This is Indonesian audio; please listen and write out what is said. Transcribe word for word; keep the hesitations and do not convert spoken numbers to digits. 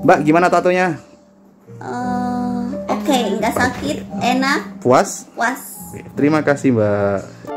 Mbak, gimana tatonya? Uh, Oke, okay. Nggak sakit, enak. Puas? Puas. Terima kasih, Mbak.